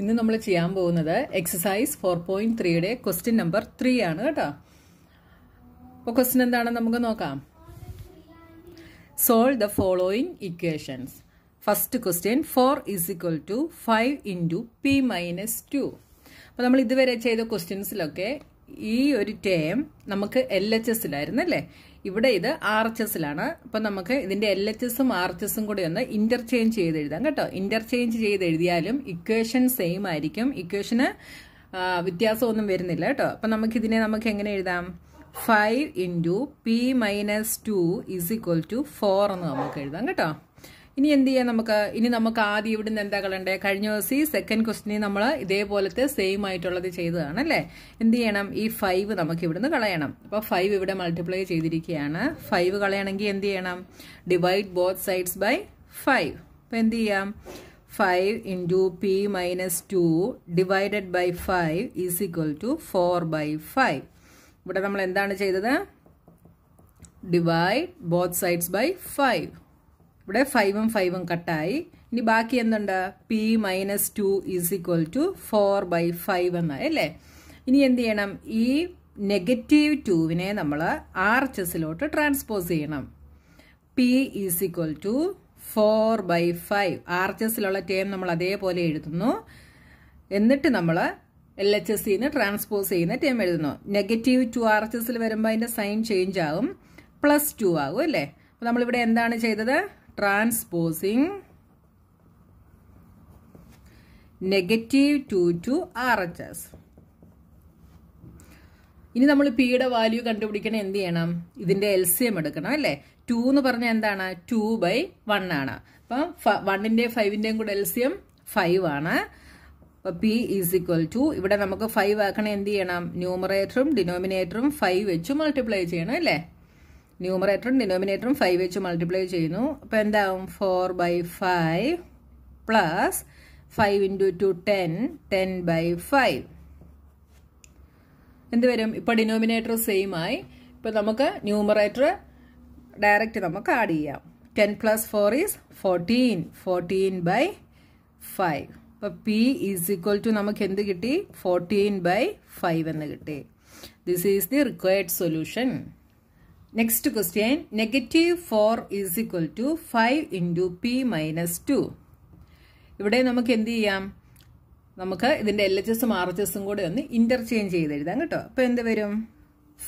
ഇന്ന് നമ്മൾ ചെയ്യാൻ പോകുന്നത് എക്സസൈസ് 4.3 യുടെ ക്വസ്റ്റ്യൻ നമ്പർ 3 ആണ് കേട്ടോ. അപ്പോൾ ക്വസ്റ്റ്യൻ എന്താണെന്ന് നമുക്ക് നോക്കാം. Solve the following equations. First question 4 = 5 into p - 2. അപ്പോൾ നമ്മൾ ഇതുവരെ ചെയ്ത ക്വസ്റ്റ്യൻസിലൊക്കെ ഈ ഒരു ടേം നമുക്ക് LHS-ലായിരുന്നു അല്ലേ, ഇവിടെ ഇത് RHS-ലാണ്. അപ്പം നമുക്ക് ഇതിൻ്റെ LHS-ഉം RHS-ഉം കൂടി ഒന്ന് ഇൻ്റർചേഞ്ച് ചെയ്ത് എഴുതാം കേട്ടോ. ഇൻ്റർചേഞ്ച് ചെയ്ത് എഴുതിയാലും ഇക്വേഷൻ സെയിം ആയിരിക്കും, ഇക്വേഷന് വ്യത്യാസമൊന്നും വരുന്നില്ല കേട്ടോ. അപ്പം നമുക്കിതിനെ നമുക്ക് എങ്ങനെ എഴുതാം? 5 × p - 2 = 4 എന്ന് നമുക്ക് എഴുതാം കേട്ടോ. ഇനി എന്ത് ചെയ്യാം നമുക്ക്? ഇനി നമുക്ക് ആദ്യം ഇവിടുന്ന് എന്താ കളണ്ടേ? കഴിഞ്ഞ ദിവസം ഈ സെക്കൻഡ് ക്വസ്റ്റിന് നമ്മൾ ഇതേപോലത്തെ സെയിം ആയിട്ടുള്ളത് ചെയ്തതാണ് അല്ലേ. എന്ത് ചെയ്യണം? ഈ 5 നമുക്ക് ഇവിടുന്ന് കളയണം. അപ്പോൾ 5 ഇവിടെ മൾട്ടിപ്ലൈ ചെയ്തിരിക്കുകയാണ്. 5 കളയണമെങ്കിൽ എന്ത് ചെയ്യണം? Divide both sides by 5. അപ്പോൾ എന്ത് ചെയ്യാം? 5 × p - 2 ÷ 5 = 4/5. ഇവിടെ നമ്മൾ എന്താണ് ചെയ്തത്? Divide both sides by 5. ഇവിടെ 5 ഉം 5 ഉം കട്ടായി. ഇനി ബാക്കി എന്തുണ്ട്? p - 2 = 4/5 എന്നായി അല്ലേ. ഇനി എന്ത് ചെയ്യണം? ഈ -2-നെ നമ്മൾ RHS-ലോട്ട് ട്രാൻസ്പോസ് ചെയ്യണം. p = 4/5. RHS-ലുള്ള ടേം നമ്മൾ അതേപോലെ എഴുതുന്നു. എന്നിട്ട് നമ്മൾ LHS-ന് ട്രാൻസ്പോസ് ചെയ്യുന്ന ടേം എഴുതുന്നു. -2 RHS-ൽ വരുമ്പോൾ അതിൻ്റെ സൈൻ ചേഞ്ച് ആകും, +2 ആകും അല്ലേ. അപ്പോൾ നമ്മളിവിടെ എന്താണ് ചെയ്തത്? Transposing -2 to RHS. ഇനി നമ്മൾ പിയുടെ വാല്യൂ കണ്ടുപിടിക്കണം. എന്ത് ചെയ്യണം? ഇതിന്റെ LCM എടുക്കണം അല്ലേ. 2 എന്ന് പറഞ്ഞാൽ എന്താണ്? 2/1 ആണ്. അപ്പം 1-ന്റെയും 5-ന്റെയും കൂടെ LCM 5 ആണ്. p = ഇവിടെ നമുക്ക് 5 ആക്കണേ. എന്ത് ചെയ്യണം? ന്യൂമറേറ്ററും ഡിനോമിനേറ്ററും 5 വെച്ച് മൾട്ടിപ്ലൈ ചെയ്യണം അല്ലേ. ന്യൂമറേറ്ററും ഡിനോമിനേറ്ററും 5 വെച്ച് മൾട്ടിപ്ലൈ ചെയ്യുന്നു. അപ്പോൾ എന്താവും? 4/5 പ്ലസ് 5 × 2 10 × 5. എന്ത് വരും? ഇപ്പോൾ ഡിനോമിനേറ്റർ സെയിം ആയി. ഇപ്പോൾ നമുക്ക് ന്യൂമറേറ്റർ ഡയറക്റ്റ് നമുക്ക് ആഡ് ചെയ്യാം. 10 + 4 = 14. 14/5. അപ്പോൾ p = നമുക്ക് എന്ത് കിട്ടി? 14/5 എന്ന് കിട്ടി. This is the required solution. Next question -4 = 5 × p - 2. ഇവിടെ നമുക്ക് എന്ത് ചെയ്യാം? നമുക്ക് ഇതിൻ്റെ LHS-ഉം RHS-ഉം കൂടെ ഒന്ന് ഇൻ്റർചേഞ്ച് ചെയ്ത് എഴുതാം കേട്ടോ. അപ്പോൾ എന്ത് വരും?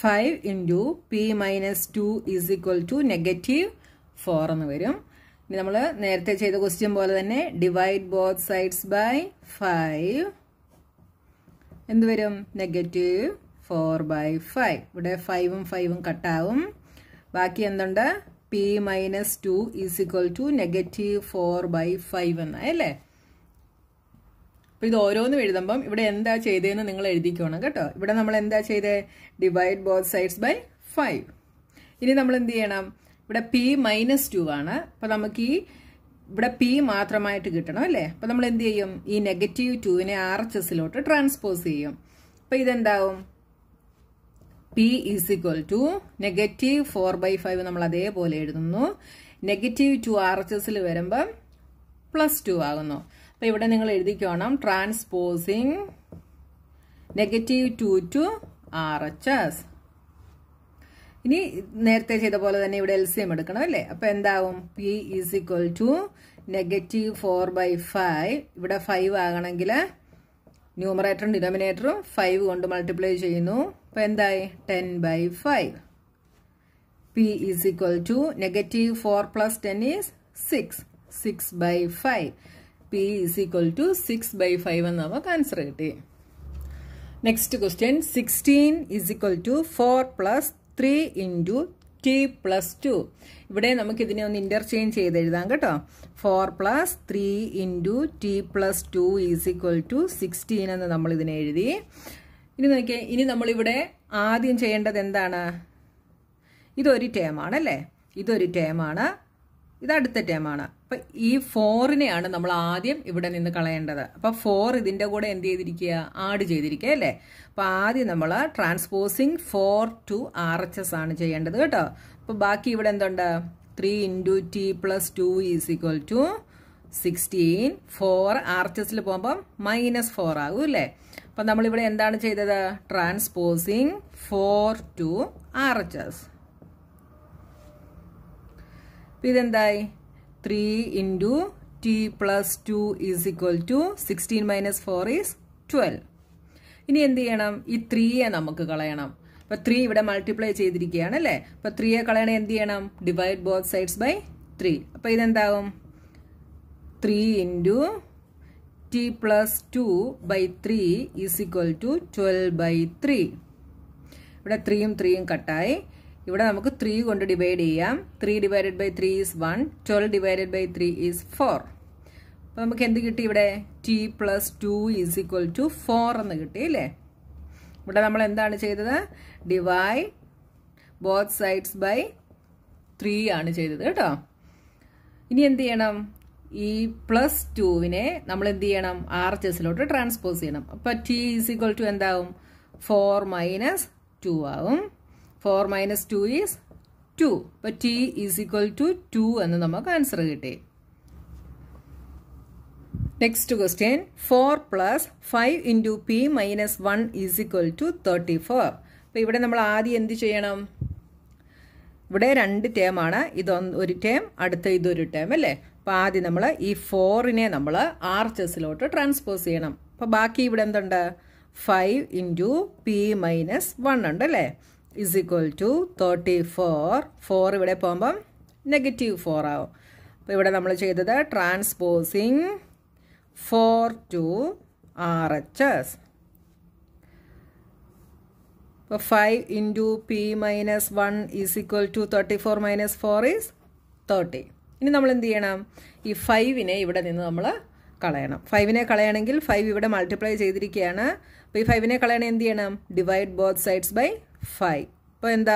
5 × p - 2 = -4 എന്ന് വരും. ഇനി നമ്മൾ നേരത്തെ ചെയ്ത ക്വസ്റ്റ്യൻ പോലെ തന്നെ ഡിവൈഡ് ബോത്ത് സൈഡ്സ് ബൈ 5. എന്ത് വരും? -4/5. ഇവിടെ 5 ഉം 5 ഉം കട്ടാവും. ബാക്കി എന്തുണ്ട്? p - 2 = -4/5 എന്നായല്ലേ. അപ്പോൾ ഇത് ഓരോന്നും എഴുതുമ്പം ഇവിടെ എന്താ ചെയ്തതെന്ന് നിങ്ങൾ എഴുതിക്കോണം കേട്ടോ. ഇവിടെ നമ്മൾ എന്താ ചെയ്തേ? Divide both sides by 5. ഇനി നമ്മൾ എന്ത് ചെയ്യണം? ഇവിടെ p - 2 ആണ്. അപ്പോൾ നമുക്ക് ഈ ഇവിടെ p മാത്രമായിട്ട് കിട്ടണം അല്ലേ. അപ്പോൾ നമ്മൾ എന്ത് ചെയ്യും? ഈ -2-നെ RHS-ലോട്ട് ട്രാൻസ്പോസ് ചെയ്യും. അപ്പോൾ ഇതെന്താവും? p = -4/5 നമ്മൾ അതേപോലെ എഴുതുന്നു. -2 RHS-ൽ വരുമ്പം +2 ആകുന്നു. അപ്പോൾ ഇവിടെ നിങ്ങൾ എഴുതിക്കോണം ട്രാൻസ്പോസിങ് -2 ടു RHS. ഇനി നേരത്തെ ചെയ്ത പോലെ തന്നെ ഇവിടെ LCM എടുക്കണം അല്ലേ. അപ്പോൾ എന്താവും? p = -4/5. ഇവിടെ 5 ആകണമെങ്കിൽ ന്യൂമറേറ്ററും ഡിനോമിനേറ്ററും 5 കൊണ്ട് മൾട്ടിപ്ലൈ ചെയ്യുന്നു. അപ്പോൾ എന്തായി? 10/5. p = -4 + 10 = 6. 6/5. p = 6/5 എന്ന് നമുക്ക് ആൻസർ കിട്ടി. Next question 16 = 4 + 3 × t + 2. ഇവിടെ നമുക്ക് ഇതിനെ ഒന്ന് ഇൻ്റർചേഞ്ച് ചെയ്ത് എഴുതാം കേട്ടോ. 4 + 3 × t + 2 = 16 എന്ന് നമ്മൾ ഇതിനെ എഴുതി. ഇനി നോക്കിയേ, ഇനി നമ്മളിവിടെ ആദ്യം ചെയ്യേണ്ടത് എന്താണ്? ഇതൊരു ടേമാണ് അല്ലേ, ഇതൊരു ടേമാണ്, ഇതടുത്ത ടേമാണ്. അപ്പം ഈ 4-നെയാണ് നമ്മൾ ആദ്യം ഇവിടെ നിന്ന് കളയേണ്ടത്. അപ്പം 4 ഇതിൻ്റെ കൂടെ എന്ത് ചെയ്തിരിക്കുക? ആഡ് ചെയ്തിരിക്കുക അല്ലേ. അപ്പം ആദ്യം നമ്മൾ ട്രാൻസ്പോസിങ് 4 ടു RHS ആണ് ചെയ്യേണ്ടത് കേട്ടോ. അപ്പോൾ ബാക്കി ഇവിടെ എന്തുണ്ട്? 3 into t plus 2 is equal to 16. 4 arches minus 4 आगुले. But we will transposing 4 to arches. Then 3 into t plus 2 is equal to 16 minus 4 is 12. Now, this 3 is 3 is multiply 3 divide both sides by 3. Then 3 into t plus 2 by 3 is equal to 12 by 3. 3 and 3 cut. Now, 3 divide. 3 divided by 3 is 1. 12 divided by 3 is 4. Now, t plus 2 is equal to 4. Divide both sides by 3 आने चाहिए थे टा इन्हीं अंदी एनम e plus 2 विने नमले दी एनम r चेसलोटे transpose एनम अपर t is equal to एंदा 4 minus 2 आऊँ 4 minus 2 is 2 but t is equal to 2 अंदर नमक answer गेटे. Next question, 4 plus 5 into p minus 1 is equal to 34. Now, we will do two term. This term and this term. Now, we will this 4 in transpose. Now, we will 5 into p minus 1 is equal to 34. 4 is negative 4. Now, we will do transposing 4 to RHS. 5 into P minus 1 is equal to 34 minus 4 is 30. Now, we will do 5 in a 5 in a 5 multiply 5 in a divide both sides by 5. 5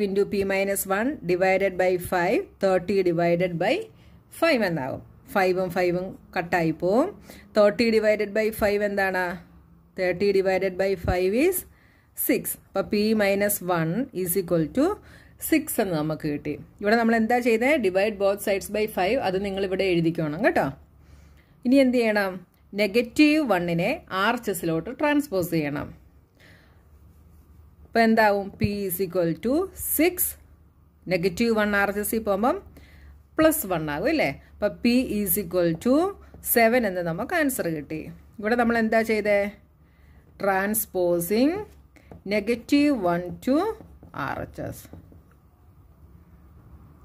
into P minus 1 divided by 5, 30 divided by 5 and now. 5 and 5 cut typo. 30 divided by 5 and 30 divided by 5 is 6. P minus 1 is equal to 6 and namakiti. You want divide both sides by 5. Other thing will be the negative 1 in a arches load transpose the P is equal to 6. Negative 1 arches plus 1 आगे P is equal to 7 and the answer गेटे गुड़ा transposing negative 1 to RHS.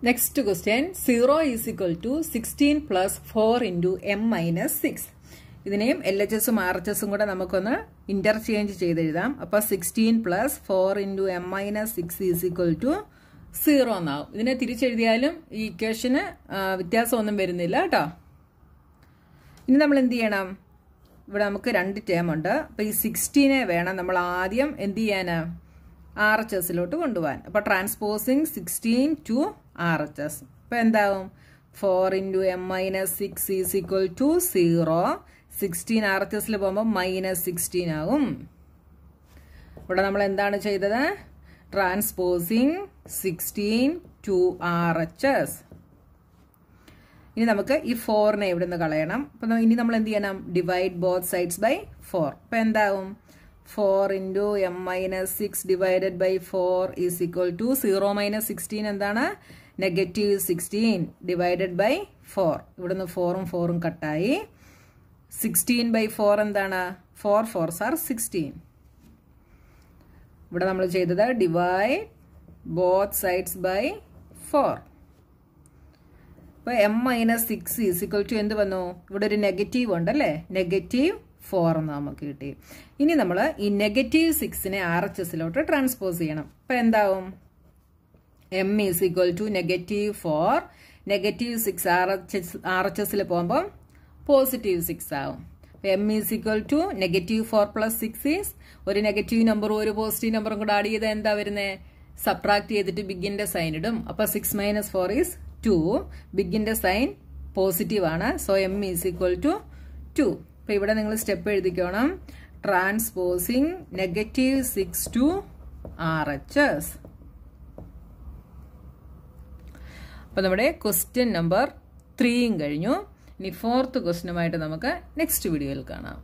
Next question, 0 is equal to 16 plus 4 into m minus 6. This name LHS and RHS interchange 16 plus 4 into m minus 6 is equal to 0 now. This is the equation. This is the equation. We have two terms. Now, 16 is the RHS. Transposing 16 to RHS. Now, 4 into m minus 6 is equal to 0. 16 RHS minus 16. Now, we have transposing 16 to RHS. Ini namakku ee 4 ne ivrunnu kalayanam. Appo ini nammal endu cheyanam divide both sides by 4. Appo endavum 4 into m minus 6 divided by 4 is equal to 0 minus 16 endana negative 16 divided by 4. Ivrunnu 4 um 4 um cut aayi 16 by 4 endana 4 4s are 16. But we will divide both sides by 4. M minus 6 is equal to negative 1. Negative 4. Now we will negative 6 in RHS transpose. M is equal to negative 4. Negative 6 RHS positive 6. M is equal to negative 4 plus 6 is one negative number one positive number subtract begin the sign. 6 minus 4 is 2. Begin the sign positive. So M is equal to 2. Now step transposing negative 6 to RHS. അപ്പോൾ നമ്മുടെ question number 3 കഴിഞ്ഞു. ഇനി 4th ക്വസ്റ്റ്യനുമായിട്ട് നമുക്ക് next വീഡിയോയിൽ കാണാം.